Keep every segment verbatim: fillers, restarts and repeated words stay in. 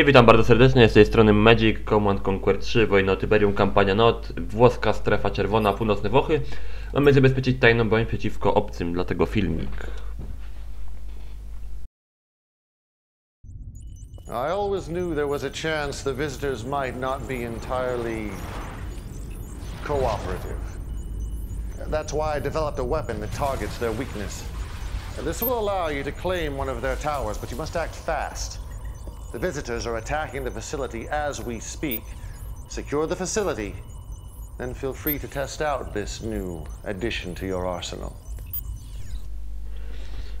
I witam bardzo serdecznie, z tej strony Magic, Command Conquer trzy, wojna o Tiberium, Campania Not, włoska strefa czerwona, północne Włochy. Mamy zabezpieczyć tajną broń przeciwko obcym, dlatego filmik. I always knew there was a chance the visitors might not be entirely cooperative. That's why I developed a weapon that targets their weakness. This will allow you to claim one of their towers, but you must act fast. The visitors are attacking the facility as we speak. Secure the facility, then feel free to test out this new addition to your arsenal.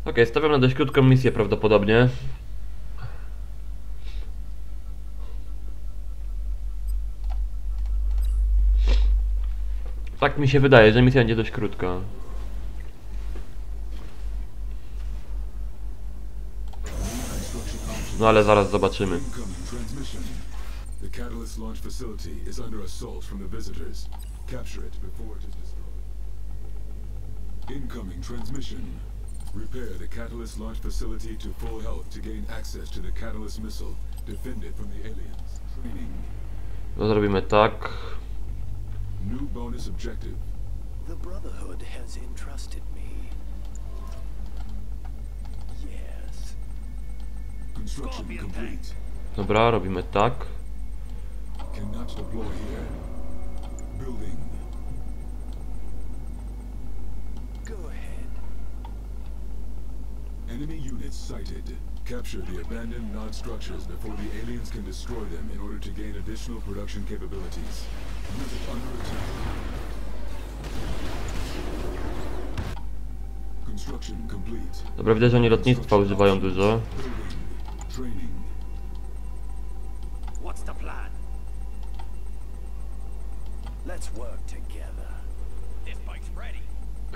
Ok, stawiam na dość krótką misję prawdopodobnie. Tak mi się wydaje, że misja będzie dość krótka. No ale zaraz zobaczymy. No zrobimy tak. New bonus objective. The Brotherhood has entrusted me. Yes. Construction complete. Dobra, robimy tak. Cannot deploy here. Building. Go ahead. Enemy units sighted. Capture the abandoned Nod structures before the aliens can destroy them in order to gain additional production capabilities. Dobra, widać, że oni lotnictwa używają dużo.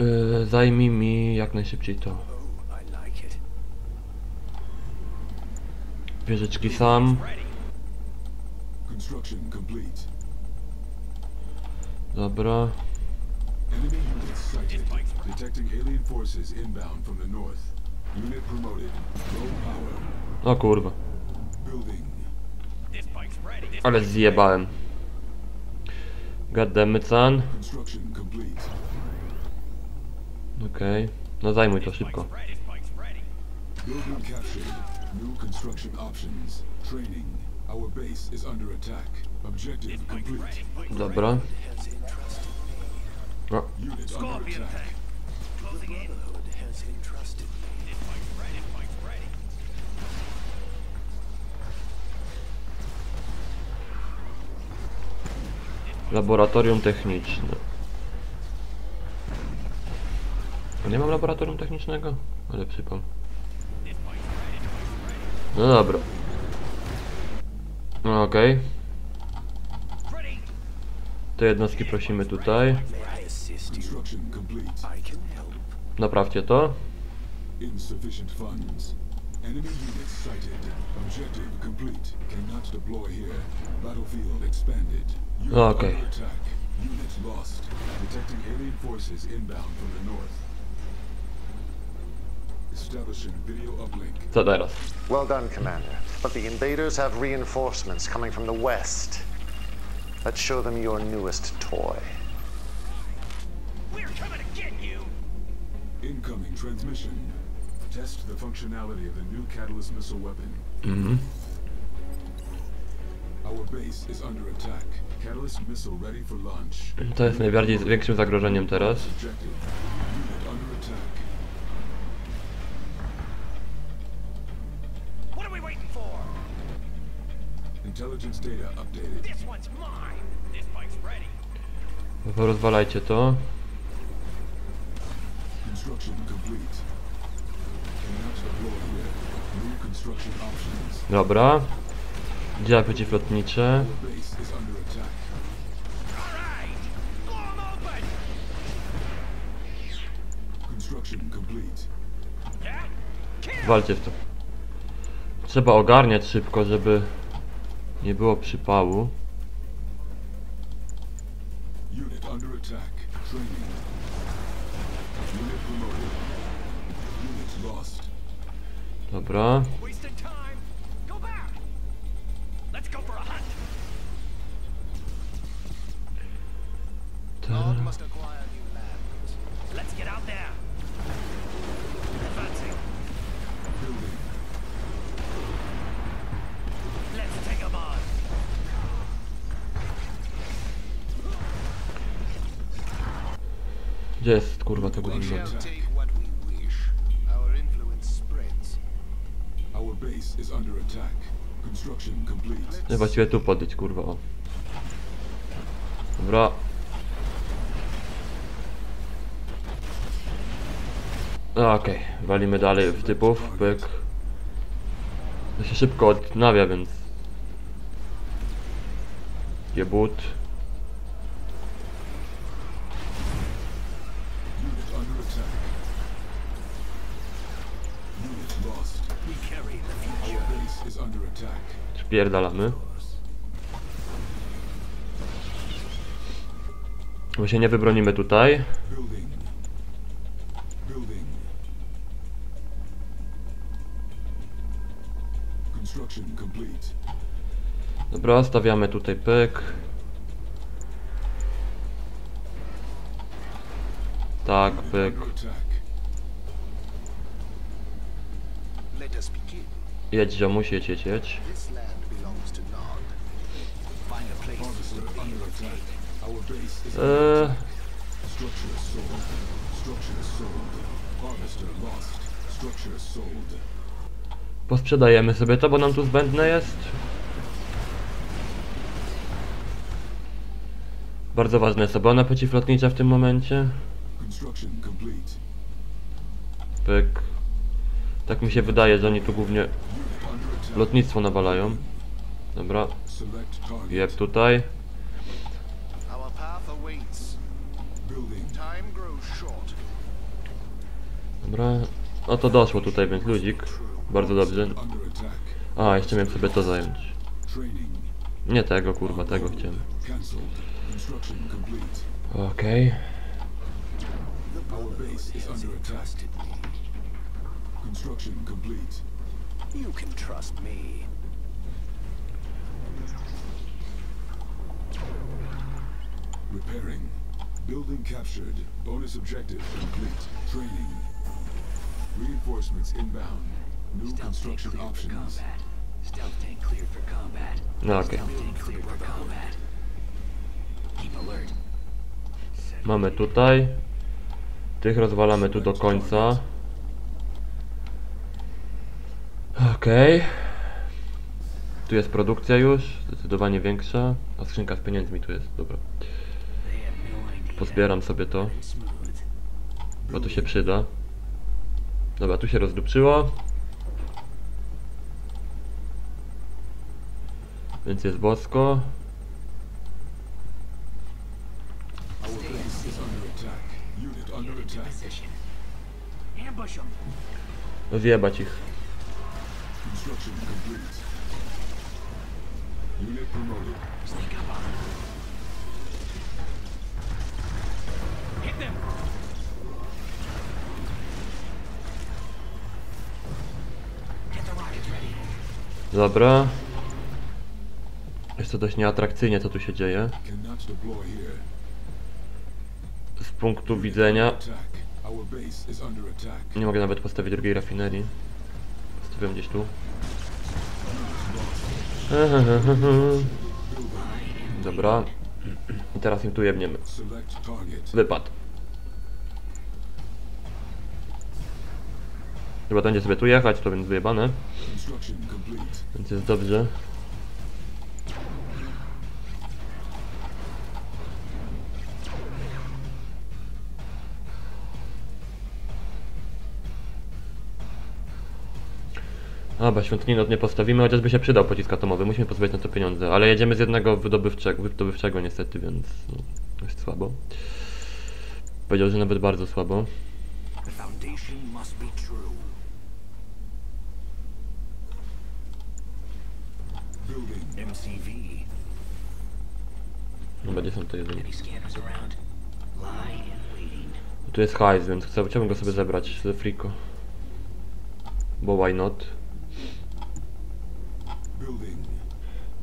Yy, zajmij mi jak najszybciej to. Wieżyczki sam. Dobra. O kurwa. Ale zjebałem. Gademycan. Okej. Okay. No zajmuj to szybko. Dobra. No. Laboratorium techniczne. Nie mam laboratorium technicznego? Ale przypam. No dobra. No okej. Okay. Te jednostki prosimy tutaj. Naprawcie to. Okej. Co teraz? Well done, Commander. But the invaders have reinforcements coming from the west. Let's show them your newest toy. We're coming to get you. Incoming transmission. Test the functionality of the new catalyst missile weapon. Mm-hmm. Our base is under attack. Catalyst missile ready for launch. To jest najbardziej większym zagrożeniem teraz. Intelligence data updated. This one's mine. This bike's ready. Rozwalajcie to. Construction complete. New construction options. Dobra. Działa przeciwlotnicze. Construction complete. Walcie w to. Trzeba ogarniać szybko, żeby nie było przypału. Dobra. must acquire new lands. Let's get out there. Advancing. Building. Let's take them on. Gdzie jest kurwa tego budynku? Trzeba cię tu podejść kurwa o. Dobra. Okej, okay. Walimy dalej w typów, pyk. To się szybko odnawia, więc... Jebut. Spierdalamy. My się nie wybronimy tutaj. Dobra, stawiamy tutaj pyk. Tak, pyk. Jedź, ziomuś, jedź, jedź, jedź. Eee... Posprzedajemy sobie to, bo nam tu zbędne jest. Bardzo ważne jest obrona przeciwlotnicza w tym momencie. Pyk. Tak mi się wydaje, że oni tu głównie lotnictwo nawalają. Dobra. Jeb tutaj. Dobra. O to doszło tutaj, więc ludzik. Bardzo dobrze. A, jeszcze miałem sobie to zająć. Nie tego, kurwa, tego chciałem. Okej. Okay. Construction complete. You can trust me. Repairing. Building captured. Bonus objective complete. Training. Reinforcements inbound. New construction options. Stealth tank cleared for combat. Stealth tank cleared for combat. Keep alert. Mamy tutaj. Tych rozwalamy tu do końca. Okej. Okay. Tu jest produkcja już, zdecydowanie większa. A skrzynka z pieniędzmi tu jest, dobra. Pozbieram sobie to. Bo to się przyda. Dobra, tu się rozdupczyło. Więc jest bosko. Zjebać ich. Construction complete. Unit promoted. Sneak up on them. Hit them. Get the rockets ready. Dobra. Jest to dość nieatrakcyjnie, co tu się dzieje. Z punktu widzenia nie mogę nawet postawić drugiej rafinerii. Wiem gdzieś tu. Dobra. I teraz im tu jebniemy. Wypad. Chyba będzie sobie tu jechać, to więc wyjebane. Więc jest dobrze. Dobra, świątyni nie postawimy, chociażby się przydał pocisk atomowy, musimy pozbyć na to pieniądze, ale jedziemy z jednego wydobywczego, wydobywczego niestety, więc no, jest słabo. Powiedział, że nawet bardzo słabo. No będzie są to jedynie. Tu jest hajs, więc chciałbym go sobie zebrać ze friko. Bo why not?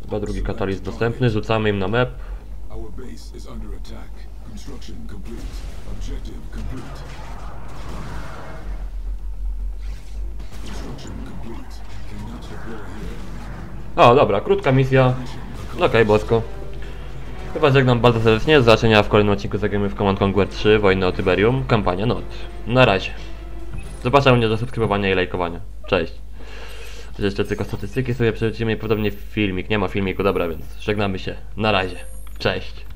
Chyba drugi katalizm dostępny, rzucamy im na map. Construction complete. Objective complete. Construction complete. Cannot deploy here. O, dobra, krótka misja. Okej, okay, bosko. Chyba żegnam bardzo serdecznie. Do zobaczenia w kolejnym odcinku zagramy w Command Conquer trzy, Wojnę o Tiberium, Campania Not. Na razie. Zapraszam mnie do subskrybowania i lajkowania. Cześć. Jeszcze tylko statystyki sobie przerzucimy i podobnie filmik. Nie ma filmiku, dobra, więc żegnamy się. Na razie. Cześć.